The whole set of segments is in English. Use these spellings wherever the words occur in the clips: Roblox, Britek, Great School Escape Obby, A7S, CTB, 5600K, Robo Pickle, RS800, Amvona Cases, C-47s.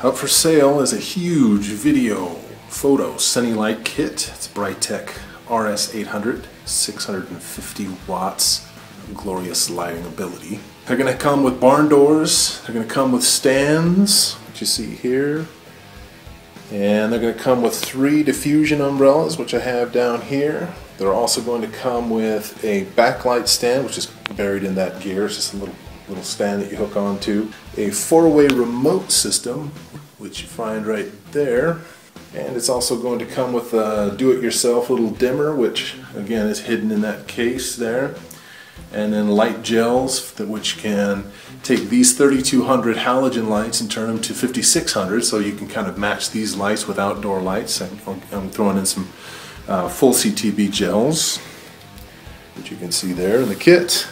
Up for sale is a huge video photo Sunny Light kit. It's Britek RS800, 650 watts, glorious lighting ability. They're going to come with barn doors, they're going to come with stands, which you see here, and they're going to come with 3 diffusion umbrellas, which I have down here. They're also going to come with a backlight stand, which is buried in that gear. It's just a little stand that you hook onto. A 4-way remote system, which you find right there. And it's also going to come with a do-it-yourself little dimmer, which again is hidden in that case there. And then light gels, which can take these 3200 halogen lights and turn them to 5600, so you can kind of match these lights with outdoor lights. I'm throwing in some full CTB gels, which you can see there in the kit.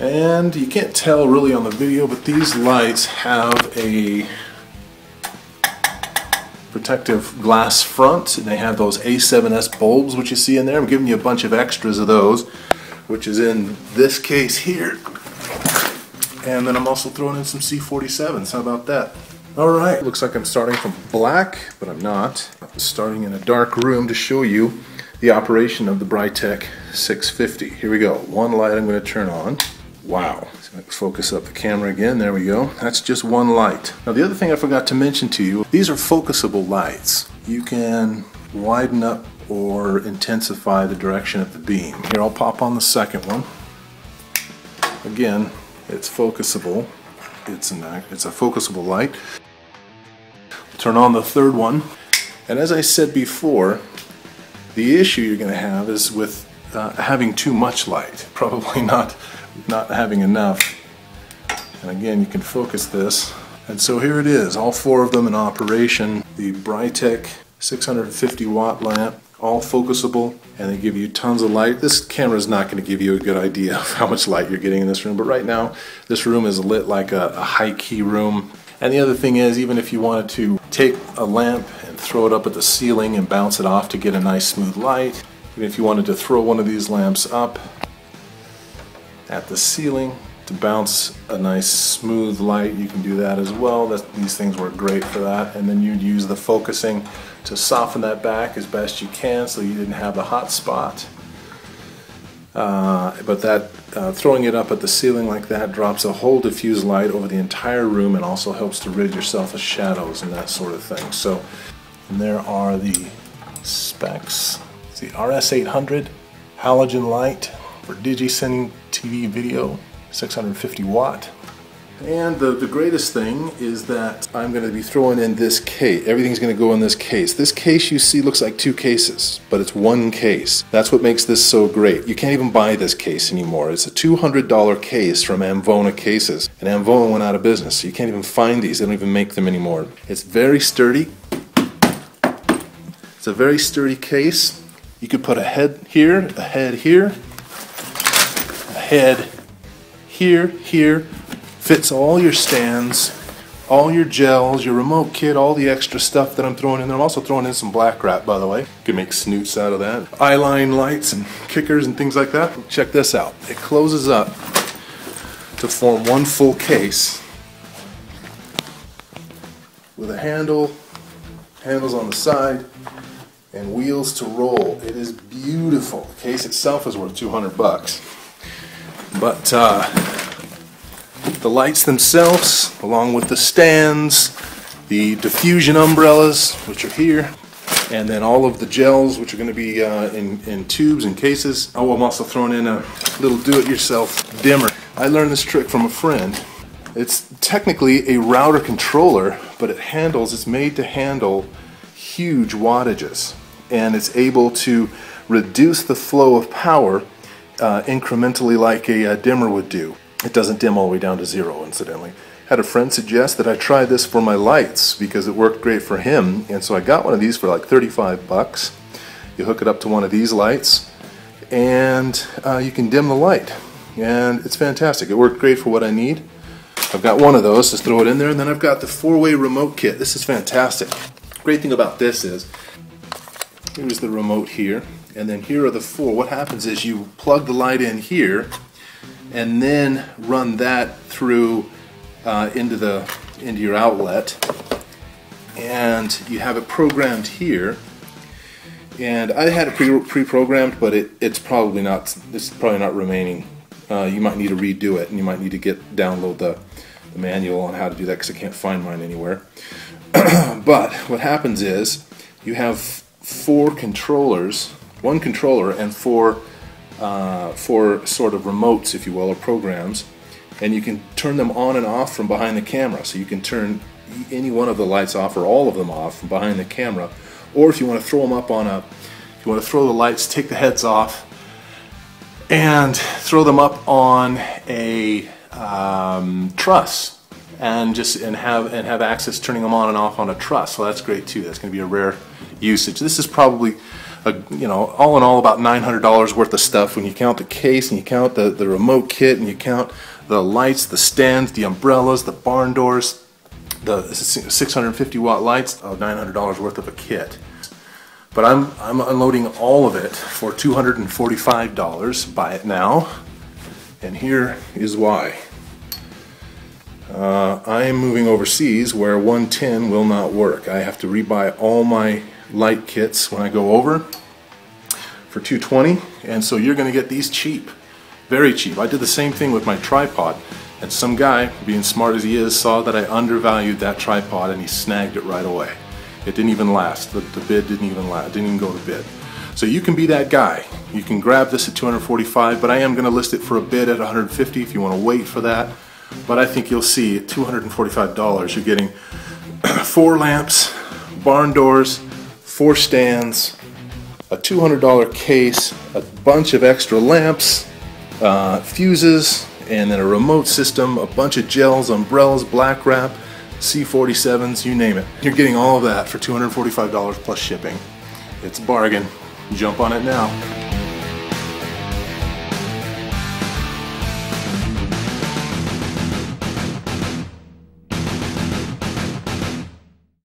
And you can't tell really on the video, but these lights have a protective glass front, and they have those A7S bulbs, which you see in there. I'm giving you a bunch of extras of those, which is in this case here. And then I'm also throwing in some C-47s. How about that? Alright, looks like I'm starting from black, but I'm not. I'm starting in a dark room to show you the operation of the Britek 650. Here we go. One light I'm going to turn on. Wow. So let's focus up the camera again. There we go. That's just one light. Now the other thing I forgot to mention to you, these are focusable lights. You can widen up or intensify the direction of the beam. Here, I'll pop on the second one. Again, it's focusable. It's a focusable light. Turn on the third one. And as I said before, the issue you're going to have is with having too much light, probably not having enough. And again, you can focus this. And so here it is, all 4 of them in operation. The Britek 650 watt lamp, all focusable, and they give you tons of light. This camera is not going to give you a good idea of how much light you're getting in this room, but right now this room is lit like a high key room. And the other thing is, even if you wanted to take a lamp and throw it up at the ceiling and bounce it off to get a nice smooth light, even if you wanted to throw one of these lamps up at the ceiling to bounce a nice smooth light, you can do that as well. These things work great for that. And then you'd use the focusing to soften that back as best you can so you didn't have the hot spot. But throwing it up at the ceiling like that drops a whole diffuse light over the entire room and also helps to rid yourself of shadows and that sort of thing. So, and there are the specs. It's the RS800 halogen light for DigiSending TV video. 650 watt. And the greatest thing is that I'm going to be throwing in this case. Everything's going to go in this case. This case you see looks like 2 cases, but it's one case. That's what makes this so great. You can't even buy this case anymore. It's a $200 case from Amvona Cases. And Amvona went out of business, so you can't even find these. They don't even make them anymore. It's very sturdy. It's a very sturdy case. You could put a head here, a head here, a head here, fits all your stands, all your gels, your remote kit, all the extra stuff that I'm throwing in there. I'm also throwing in some black wrap, by the way. You can make snoots out of that. Eyeline lights and kickers and things like that. Check this out. It closes up to form one full case with a handle, handles on the side, and wheels to roll. It is beautiful. The case itself is worth $200. But the lights themselves, along with the stands, the diffusion umbrellas, which are here, and then all of the gels, which are going to be in tubes and cases. Oh, I'm also throwing in a little do-it-yourself dimmer. I learned this trick from a friend. It's technically a router controller, but it's made to handle huge wattages, and it's able to reduce the flow of power incrementally like a dimmer would do. It doesn't dim all the way down to 0, incidentally. Had a friend suggest that I try this for my lights because it worked great for him, and so I got one of these for like $35. You hook it up to one of these lights, and you can dim the light, and it's fantastic. It worked great for what I need. I've got one of those, just throw it in there, and then I've got the 4-way remote kit. This is fantastic. Great thing about this is, here's the remote here, and then here are the 4. What happens is you plug the light in here and then run that through into the into your outlet, and you have it programmed here. And I had it pre-programmed, but it's probably not remaining. You might need to redo it, and you might need to download the manual on how to do that, because I can't find mine anywhere. But what happens is you have four controllers, one controller and four sort of remotes, if you will, or programs, and you can turn them on and off from behind the camera. So you can turn any one of the lights off or all of them off from behind the camera. Or if you want to throw them up on if you want to throw the lights, take the heads off, and throw them up on a truss, and have access turning them on and off on a truss. So that's great too. That's going to be a rare usage. This is probably all in all about $900 worth of stuff when you count the case and you count the remote kit and you count the lights, the stands, the umbrellas, the barn doors. The 650-watt lights, $900 worth of a kit. But I'm unloading all of it for $245. Buy it now, and here is why. I am moving overseas where 110 will not work. I have to rebuy all my light kits when I go over for $220, and so you're going to get these cheap, very cheap. I did the same thing with my tripod. And some guy, being smart as he is, saw that I undervalued that tripod and he snagged it right away. It didn't even last. The bid didn't even last. It didn't even go to bid. So you can be that guy. You can grab this at $245, but I am going to list it for a bid at $150 if you want to wait for that. But I think you'll see at $245 you're getting four lamps, barn doors, four stands, a $200 case, a bunch of extra lamps, fuses, and then a remote system, a bunch of gels, umbrellas, black wrap, C-47s, you name it. You're getting all of that for $245 plus shipping. It's a bargain. Jump on it now.